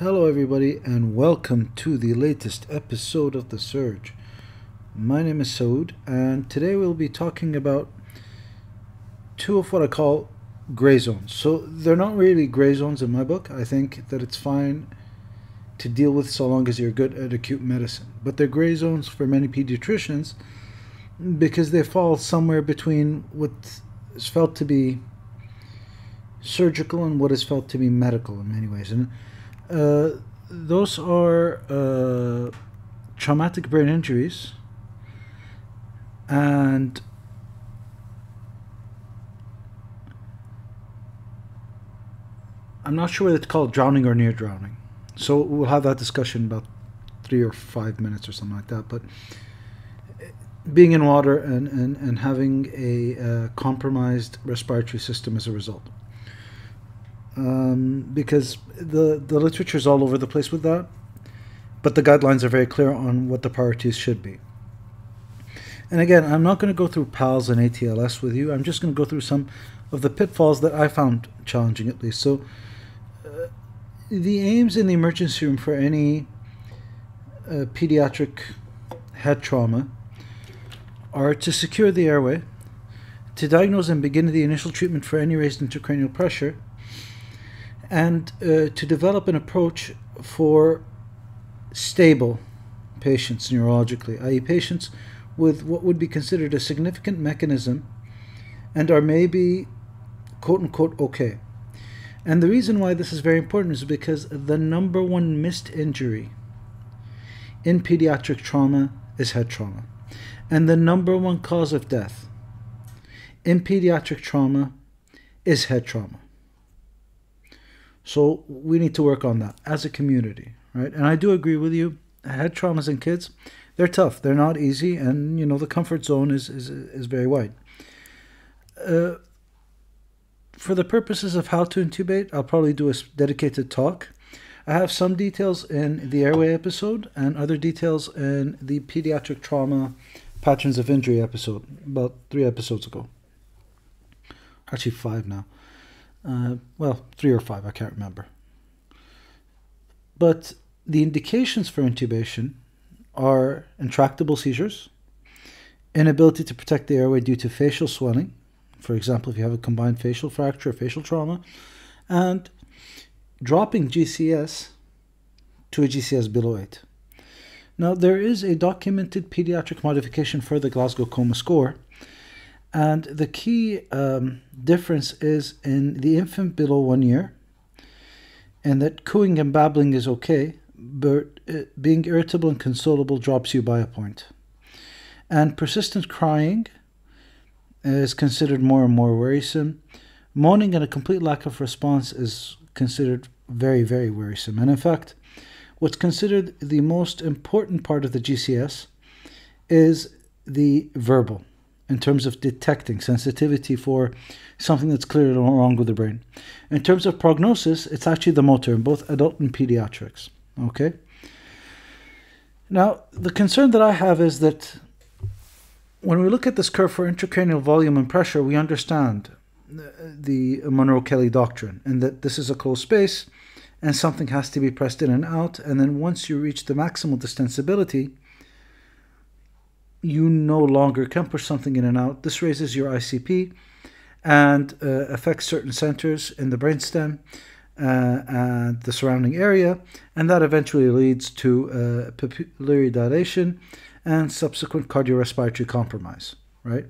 Hello everybody and welcome to the latest episode of The Surge. My name is Saud and today we'll be talking about two of what I call gray zones. So they're not really gray zones in my book. I think that it's fine to deal with so long as you're good at acute medicine. But they're gray zones for many pediatricians because they fall somewhere between what is felt to be surgical and what is felt to be medical in many ways. And those are traumatic brain injuries and I'm not sure whether it's called drowning or near drowning. So we'll have that discussion in about 3 or 5 minutes or something like that. But being in water and having a compromised respiratory system as a result. Because the literature is all over the place with that, but the guidelines are very clear on what the priorities should be. And again, I'm not going to go through PALS and ATLS with you. I'm just going to go through some of the pitfalls that I found challenging, at least. So the aims in the emergency room for any pediatric head trauma are to secure the airway, to diagnose and begin the initial treatment for any raised intracranial pressure, and to develop an approach for stable patients neurologically, i.e. patients with what would be considered a significant mechanism and are maybe quote-unquote okay. And the reason why this is very important is because the number one missed injury in pediatric trauma is head trauma. And the number one cause of death in pediatric trauma is head trauma. So we need to work on that as a community, right? And I do agree with you, head traumas in kids, they're tough, they're not easy, and you know the comfort zone is very wide. For the purposes of how to intubate, I'll probably do a dedicated talk. I have some details in the airway episode and other details in the pediatric trauma patterns of injury episode, about 3 episodes ago. Actually 5 now. Well, 3 or 5, I can't remember. But the indications for intubation are intractable seizures, inability to protect the airway due to facial swelling, for example, if you have a combined facial fracture or facial trauma, and dropping GCS to a GCS below 8. Now, there is a documented pediatric modification for the Glasgow Coma Score, and the key difference is in the infant below 1 year, and that cooing and babbling is okay, but being irritable and consolable drops you by a point. And persistent crying is considered more and more worrisome. Moaning and a complete lack of response is considered very, very worrisome. And in fact, what's considered the most important part of the GCS is the verbal, in terms of detecting sensitivity for something that's clearly wrong with the brain. In terms of prognosis, it's actually the motor in both adult and pediatrics, okay? Now, the concern that I have is that when we look at this curve for intracranial volume and pressure, we understand the Monro-Kellie doctrine, and that this is a closed space and something has to be pressed in and out, and then once you reach the maximal distensibility, you no longer can push something in and out. This raises your ICP and affects certain centers in the brainstem and the surrounding area, and that eventually leads to pupillary dilation and subsequent cardiorespiratory compromise, right?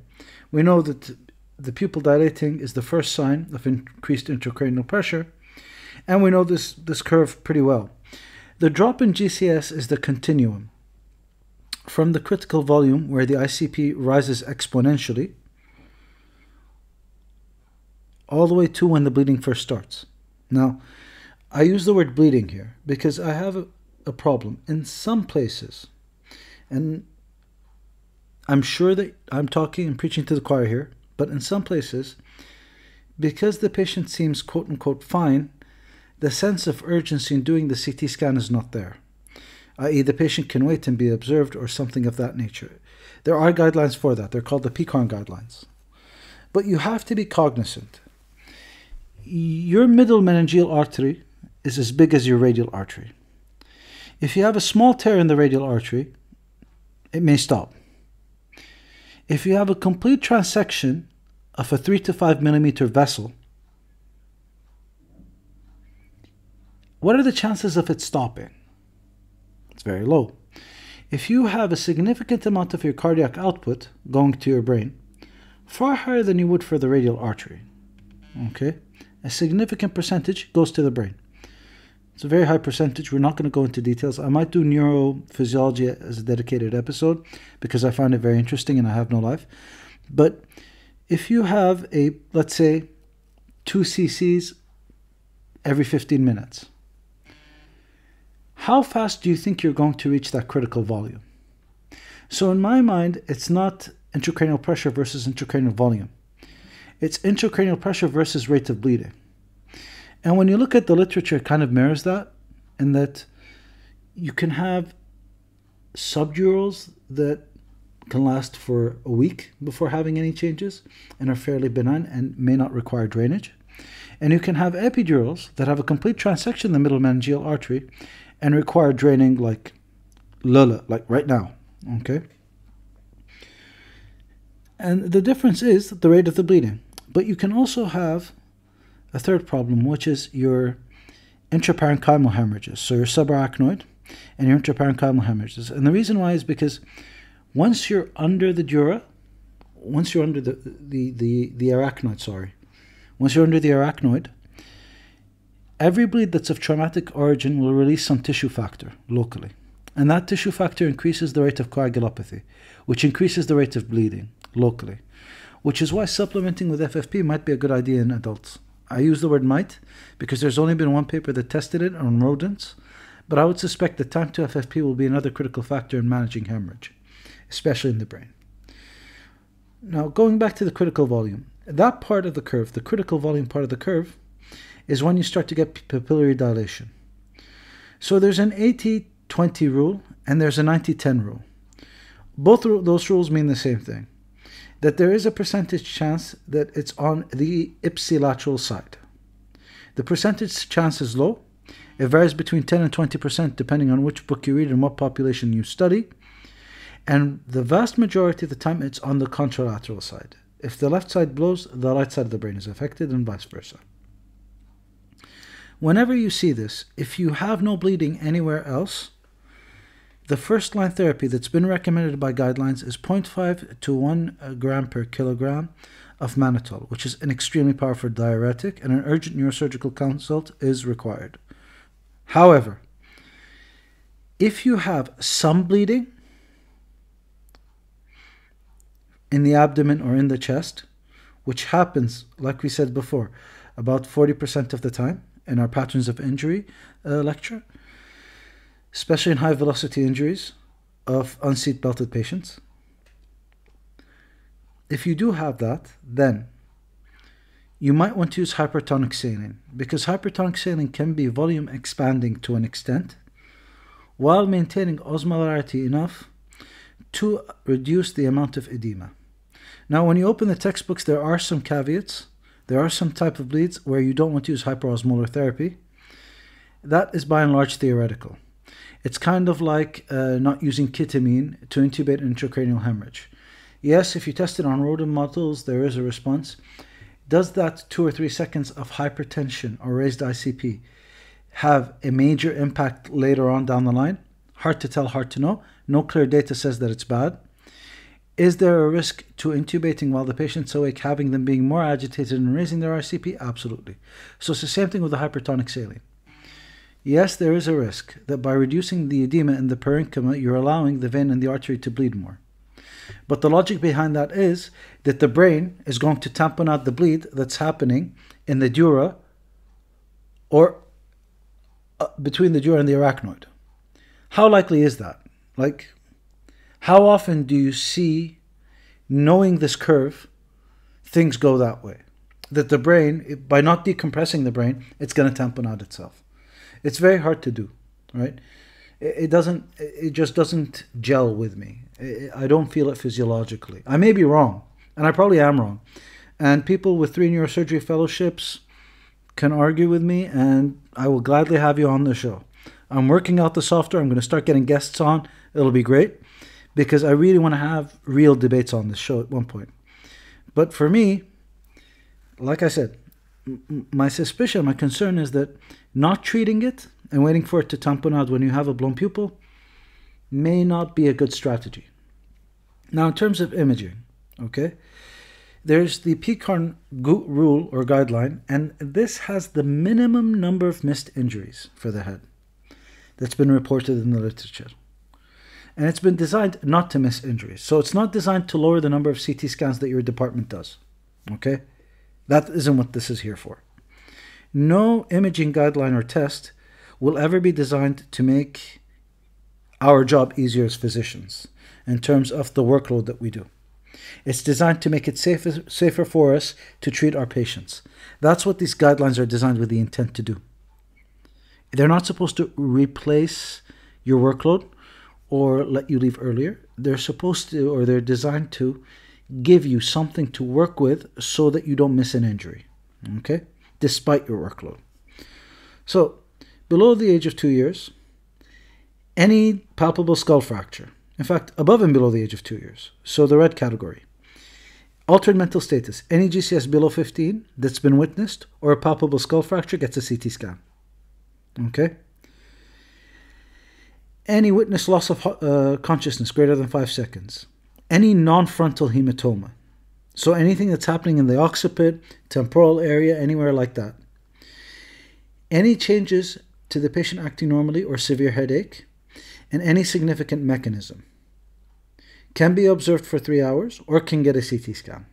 We know that the pupil dilating is the first sign of increased intracranial pressure, and we know this curve pretty well. The drop in GCS is the continuum from the critical volume, where the ICP rises exponentially, all the way to when the bleeding first starts. Now, I use the word bleeding here because I have a problem. In some places, and I'm sure that I'm talking and preaching to the choir here, but in some places, because the patient seems quote-unquote fine, the sense of urgency in doing the CT scan is not there, i.e. the patient can wait and be observed or something of that nature. There are guidelines for that. They're called the PECARN guidelines. But you have to be cognizant. Your middle meningeal artery is as big as your radial artery. If you have a small tear in the radial artery, it may stop. If you have a complete transection of a 3 to 5 millimeter vessel, what are the chances of it stopping? It's very low. If you have a significant amount of your cardiac output going to your brain, far higher than you would for the radial artery, okay? A significant percentage goes to the brain. It's a very high percentage. We're not going to go into details. I might do neurophysiology as a dedicated episode because I find it very interesting and I have no life. But if you have a, let's say, 2 cc's every 15 minutes, how fast do you think you're going to reach that critical volume? So in my mind, it's not intracranial pressure versus intracranial volume. It's intracranial pressure versus rate of bleeding. And when you look at the literature, it kind of mirrors that, in that you can have subdurals that can last for a week before having any changes and are fairly benign and may not require drainage. And you can have epidurals that have a complete transection in the middle meningeal artery and require draining like Lola, like right now, okay? And the difference is the rate of the bleeding. But you can also have a third problem, which is your intraparenchymal hemorrhages, so your subarachnoid and your intraparenchymal hemorrhages. And the reason why is because once you're under the dura, once you're under the arachnoid, sorry, once you're under the arachnoid, every bleed that's of traumatic origin will release some tissue factor locally. And that tissue factor increases the rate of coagulopathy, which increases the rate of bleeding locally, which is why supplementing with FFP might be a good idea in adults. I use the word might because there's only been one paper that tested it on rodents, but I would suspect that time to FFP will be another critical factor in managing hemorrhage, especially in the brain. Now, going back to the critical volume, that part of the curve, the critical volume part of the curve, is when you start to get papillary dilation. So there's an 80-20 rule and there's a 90-10 rule. Both of those rules mean the same thing, that there is a percentage chance that it's on the ipsilateral side. The percentage chance is low. It varies between 10 and 20% depending on which book you read and what population you study. And the vast majority of the time, it's on the contralateral side. If the left side blows, the right side of the brain is affected and vice versa. Whenever you see this, if you have no bleeding anywhere else, the first line therapy that's been recommended by guidelines is 0.5 to 1 gram per kilogram of mannitol, which is an extremely powerful diuretic, and an urgent neurosurgical consult is required. However, if you have some bleeding in the abdomen or in the chest, which happens, like we said before, about 40% of the time in our patterns of injury lecture, especially in high-velocity injuries of unseat-belted patients. If you do have that, then you might want to use hypertonic saline, because hypertonic saline can be volume-expanding to an extent while maintaining osmolarity enough to reduce the amount of edema. Now, when you open the textbooks, there are some caveats. There are some type of bleeds where you don't want to use hyperosmolar therapy. That is by and large theoretical. It's kind of like not using ketamine to intubate intracranial hemorrhage. Yes, if you test it on rodent models, there is a response. Does that 2 or 3 seconds of hypertension or raised ICP have a major impact later on down the line? Hard to tell, hard to know. No clear data says that it's bad. Is there a risk to intubating while the patient's awake, having them being more agitated and raising their ICP? Absolutely. So it's the same thing with the hypertonic saline. Yes, there is a risk that by reducing the edema in the parenchyma, you're allowing the vein and the artery to bleed more. But the logic behind that is that the brain is going to dampen out the bleed that's happening in the dura or between the dura and the arachnoid. How likely is that? Like, how often do you see, knowing this curve, things go that way? That the brain, by not decompressing the brain, it's going to dampen out itself. It's very hard to do, right? It just doesn't gel with me. I don't feel it physiologically. I may be wrong, and I probably am wrong. And people with 3 neurosurgery fellowships can argue with me, and I will gladly have you on the show. I'm working out the software. I'm going to start getting guests on. It'll be great, because I really want to have real debates on this show at one point. But for me, like I said, my suspicion, my concern is that not treating it and waiting for it to tamponade when you have a blown pupil may not be a good strategy. Now, in terms of imaging, okay, there's the PECARN rule or guideline, and this has the minimum number of missed injuries for the head that's been reported in the literature. And it's been designed not to miss injuries. So it's not designed to lower the number of CT scans that your department does, okay? That isn't what this is here for. No imaging guideline or test will ever be designed to make our job easier as physicians in terms of the workload that we do. It's designed to make it safer for us to treat our patients. That's what these guidelines are designed with the intent to do. They're not supposed to replace your workload or let you leave earlier. They're supposed to, or they're designed to, give you something to work with so that you don't miss an injury, okay, despite your workload. So, below the age of 2 years, any palpable skull fracture, in fact, above and below the age of 2 years, so the red category, altered mental status, any GCS below 15 that's been witnessed, or a palpable skull fracture gets a CT scan, okay? Any witness loss of consciousness greater than 5 seconds. Any non-frontal hematoma. So anything that's happening in the occiput, temporal area, anywhere like that. Any changes to the patient acting normally or severe headache. And any significant mechanism. Can be observed for 3 hours or can get a CT scan.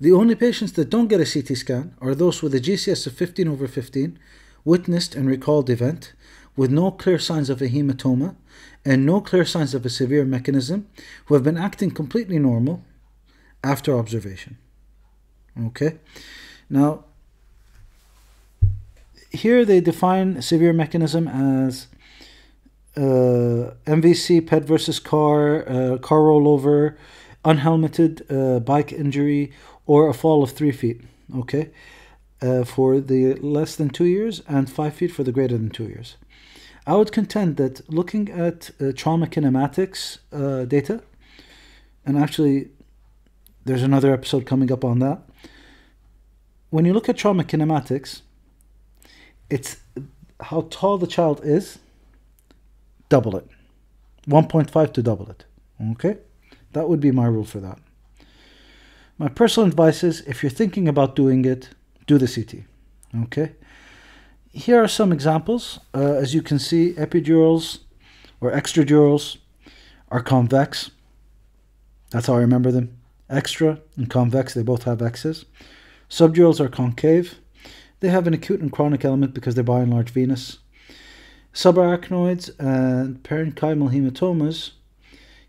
The only patients that don't get a CT scan are those with a GCS of 15/15, witnessed and recalled event, with no clear signs of a hematoma and no clear signs of a severe mechanism, who have been acting completely normal after observation. Okay? Now, here they define severe mechanism as MVC, PED versus car, car rollover, unhelmeted bike injury, or a fall of 3 feet. Okay? For the less than 2 years and 5 feet for the greater than 2 years. I would contend that looking at trauma kinematics data, and actually there's another episode coming up on that. When you look at trauma kinematics, it's how tall the child is, double it. 1.5 to double it, okay? That would be my rule for that. My personal advice is, if you're thinking about doing it, do the CT, okay? Here are some examples. As you can see, epidurals or extradurals are convex. That's how I remember them. Extra and convex, they both have X's. Subdurals are concave. They have an acute and chronic element because they're by and large venous. Subarachnoids and parenchymal hematomas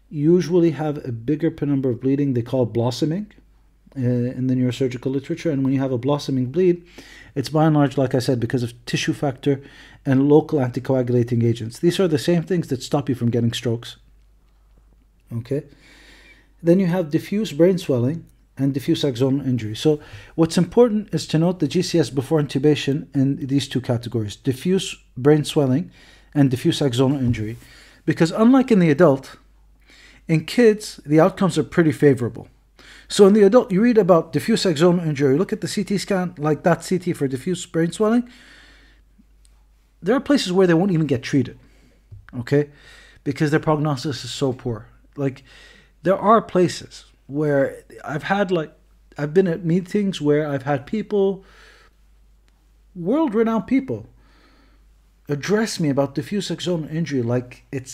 usually have a bigger penumbra of bleeding. They call it blossoming in the neurosurgical literature. And when you have a blossoming bleed, it's by and large, like I said, because of tissue factor and local anticoagulating agents. These are the same things that stop you from getting strokes. Okay? Then you have diffuse brain swelling and diffuse axonal injury. So what's important is to note the GCS before intubation in these two categories, diffuse brain swelling and diffuse axonal injury. Because unlike in the adult, in kids, the outcomes are pretty favorable. So in the adult, you read about diffuse axonal injury, look at the CT scan, like that CT for diffuse brain swelling. There are places where they won't even get treated, okay? Because their prognosis is so poor. Like, there are places where I've been at meetings where I've had people, world-renowned people, address me about diffuse axonal injury like it's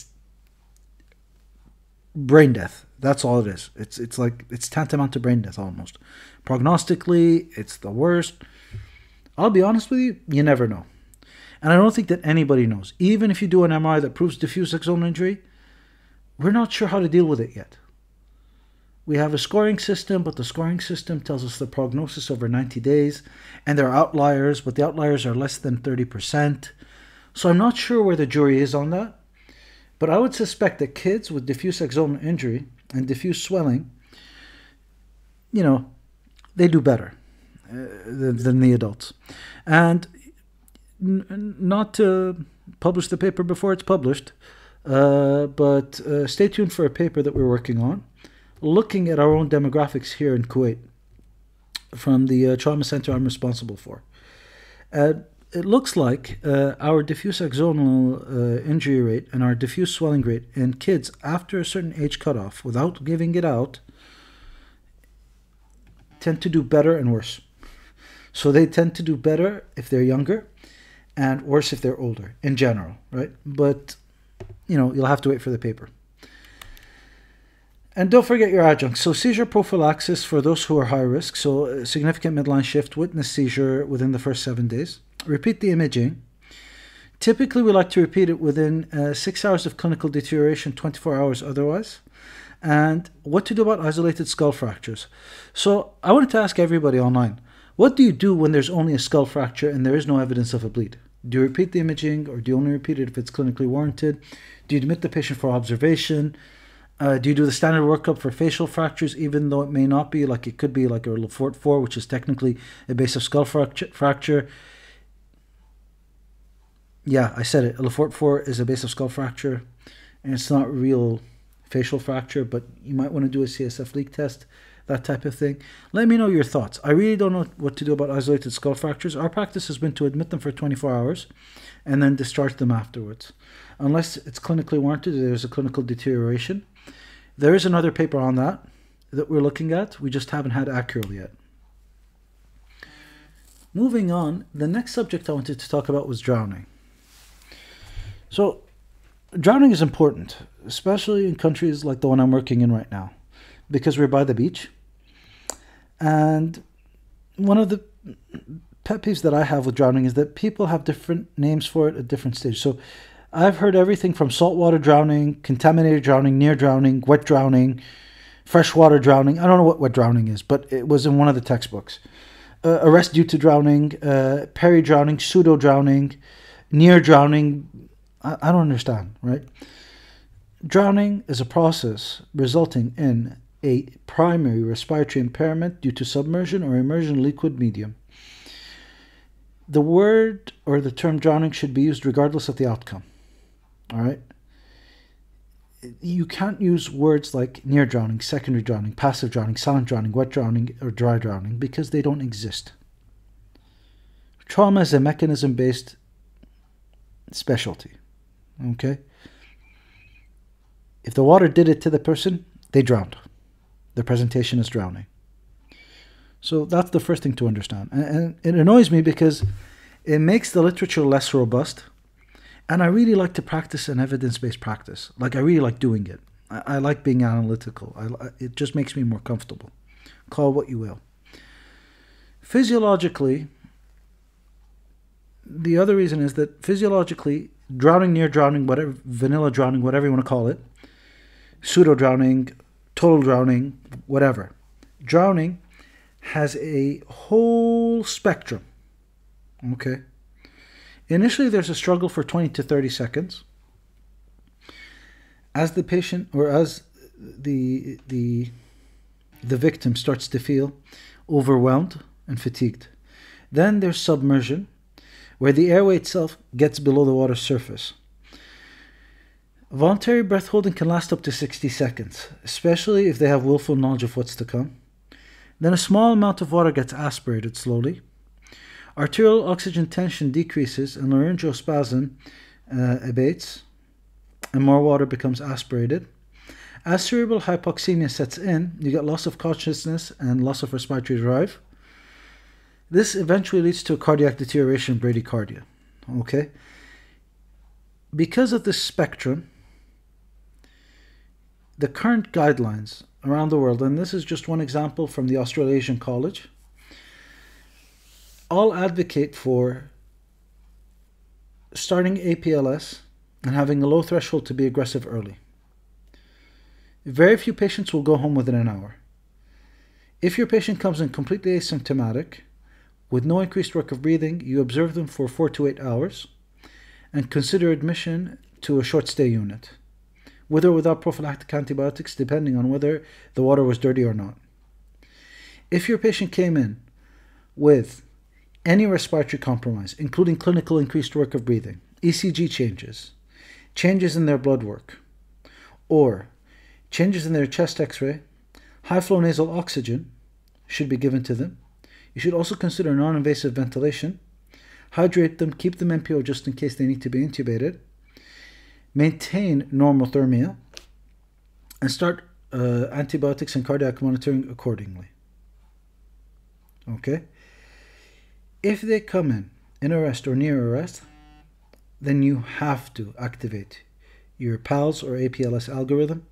brain death. That's all it is. It's like, it's tantamount to brain death almost. Prognostically, it's the worst. I'll be honest with you, you never know. And I don't think that anybody knows. Even if you do an MRI that proves diffuse axonal injury, we're not sure how to deal with it yet. We have a scoring system, but the scoring system tells us the prognosis over 90 days, and there are outliers, but the outliers are less than 30%. So I'm not sure where the jury is on that. But I would suspect that kids with diffuse axonal injury and diffuse swelling, you know, they do better. than the adults. And not to publish the paper before it's published, but stay tuned for a paper that we're working on, looking at our own demographics here in Kuwait from the trauma center I'm responsible for. It looks like our diffuse axonal injury rate and our diffuse swelling rate in kids after a certain age cutoff, without giving it out, tend to do better and worse. So they tend to do better if they're younger and worse if they're older in general, right? But, you know, you'll have to wait for the paper. And don't forget your adjuncts. So seizure prophylaxis for those who are high risk. So significant midline shift, witness seizure within the first 7 days. Repeat the imaging. Typically, we like to repeat it within 6 hours of clinical deterioration, 24 hours otherwise. And what to do about isolated skull fractures. So I wanted to ask everybody online, what do you do when there's only a skull fracture and there is no evidence of a bleed? Do you repeat the imaging, or do you only repeat it if it's clinically warranted? Do you admit the patient for observation? Do you do the standard workup for facial fractures, even though it may not be, like it could be like a Le Fort 4, which is technically a base of skull fracture? Yeah, I said it. A Le Fort 4 is a base of skull fracture, and it's not real facial fracture, but you might want to do a CSF leak test, that type of thing. Let me know your thoughts. I really don't know what to do about isolated skull fractures. Our practice has been to admit them for 24 hours and then discharge them afterwards, unless it's clinically warranted or there's a clinical deterioration. There is another paper on that that we're looking at. We just haven't had accurate yet. Moving on, the next subject I wanted to talk about was drowning. So drowning is important, especially in countries like the one I'm working in right now, because we're by the beach. And one of the pet peeves that I have with drowning is that people have different names for it at different stages. So I've heard everything from saltwater drowning, contaminated drowning, near drowning, wet drowning, freshwater drowning. I don't know what wet drowning is, but it was in one of the textbooks. Arrest due to drowning, peri-drowning, pseudo-drowning, near drowning. I don't understand, right? Drowning is a process resulting in a primary respiratory impairment due to submersion or immersion liquid medium. The word or the term drowning should be used regardless of the outcome, all right? You can't use words like near drowning, secondary drowning, passive drowning, silent drowning, wet drowning, or dry drowning, because they don't exist. Trauma is a mechanism-based specialty, okay? If the water did it to the person, they drowned. Their presentation is drowning. So that's the first thing to understand. And it annoys me because it makes the literature less robust. And I really like to practice an evidence-based practice. Like, I really like doing it. I like being analytical. It just makes me more comfortable. Call what you will. Physiologically, the other reason is that physiologically, drowning, near drowning, whatever, vanilla drowning, whatever you want to call it, pseudo-drowning, total drowning, whatever. Drowning has a whole spectrum, okay? Initially, there's a struggle for 20 to 30 seconds. As the patient, or as the victim starts to feel overwhelmed and fatigued. Then there's submersion, where the airway itself gets below the water's surface. Voluntary breath holding can last up to 60 seconds, especially if they have willful knowledge of what's to come. Then a small amount of water gets aspirated slowly. Arterial oxygen tension decreases and laryngeal spasm abates, and more water becomes aspirated. As cerebral hypoxemia sets in, you get loss of consciousness and loss of respiratory drive. This eventually leads to cardiac deterioration, bradycardia, okay? Because of this spectrum, the current guidelines around the world, and this is just one example from the Australasian College, all advocate for starting APLS and having a low threshold to be aggressive early. Very few patients will go home within an hour. If your patient comes in completely asymptomatic, with no increased work of breathing, you observe them for 4 to 8 hours and consider admission to a short stay unit, with or without prophylactic antibiotics, depending on whether the water was dirty or not. If your patient came in with any respiratory compromise, including clinical increased work of breathing, ECG changes, changes in their blood work, or changes in their chest x-ray, high-flow nasal oxygen should be given to them. You should also consider non-invasive ventilation. Hydrate them, keep them NPO just in case they need to be intubated. Maintain normothermia, and start antibiotics and cardiac monitoring accordingly. Okay? If they come in arrest or near arrest, then you have to activate your PALS or APLS algorithm.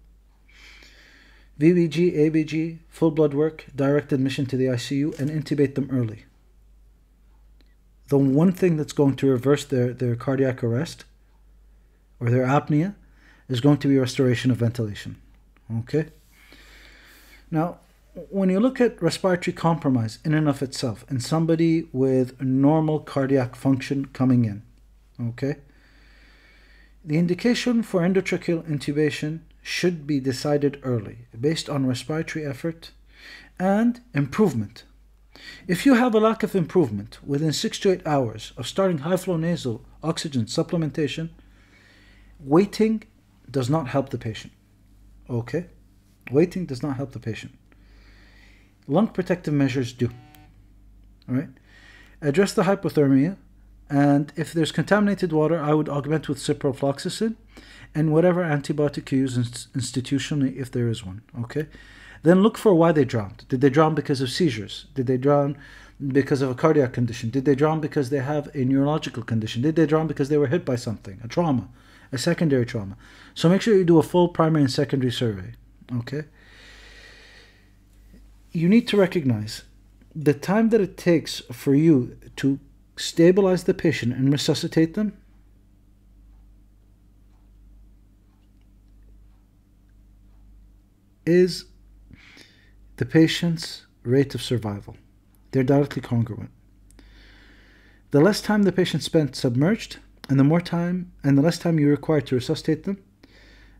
VBG, ABG, full blood work, direct admission to the ICU, and intubate them early. The one thing that's going to reverse their cardiac arrest or their apnea is going to be restoration of ventilation. Okay? Now, when you look at respiratory compromise in and of itself, and somebody with normal cardiac function coming in, okay, the indication for endotracheal intubation should be decided early based on respiratory effort and improvement. If you have a lack of improvement within 6 to 8 hours of starting high-flow nasal oxygen supplementation, waiting does not help the patient. Okay? Waiting does not help the patient. Lung protective measures do. All right? Address the hypothermia, and if there's contaminated water, I would augment with ciprofloxacin and whatever antibiotic you use institutionally if there is one. Okay? Then look for why they drowned. Did they drown because of seizures? Did they drown because of a cardiac condition? Did they drown because they have a neurological condition? Did they drown because they were hit by something, a trauma, a secondary trauma? So make sure you do a full primary and secondary survey. Okay? You need to recognize the time that it takes for you to stabilize the patient and resuscitate them is the patient's rate of survival. They're directly congruent. The less time the patient spent submerged, and the less time you require to resuscitate them,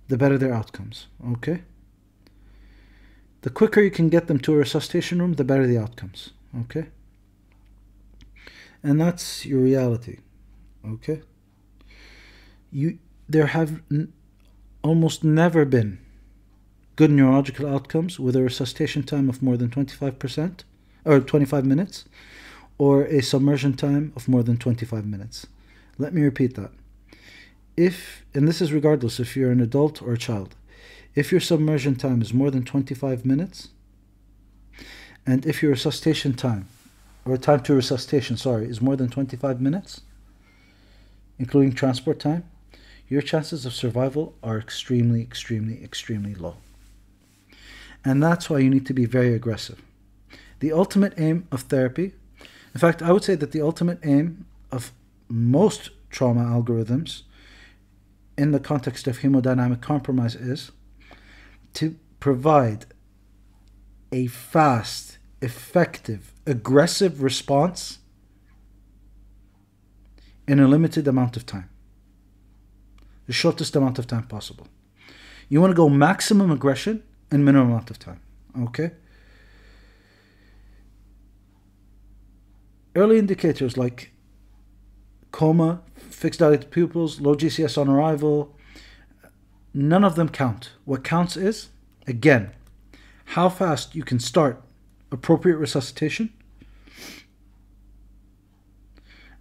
the better their outcomes. Okay? The quicker you can get them to a resuscitation room, the better the outcomes. Okay? And that's your reality. Okay? There have almost never been good neurological outcomes with a resuscitation time of more than 25% or 25 minutes, or a submersion time of more than 25 minutes. Let me repeat that. And this is regardless if you're an adult or a child, if your submersion time is more than 25 minutes, and if your resuscitation time, or time to resuscitation, sorry, is more than 25 minutes, including transport time, your chances of survival are extremely, extremely, extremely low. And that's why you need to be very aggressive. The ultimate aim of therapy, in fact, I would say that the ultimate aim of most trauma algorithms in the context of hemodynamic compromise is to provide a fast, effective, aggressive response in a limited amount of time. The shortest amount of time possible. You want to go maximum aggression and minimum amount of time. Okay? Early indicators like coma, fixed dilated pupils, low GCS on arrival, none of them count. What counts is, again, how fast you can start appropriate resuscitation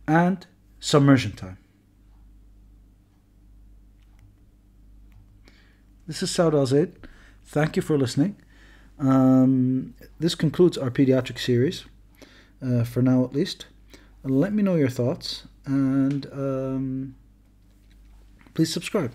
and submersion time. This is Saud Al-Zaid. Thank you for listening. This concludes our pediatric series, for now at least. Let me know your thoughts, and please subscribe.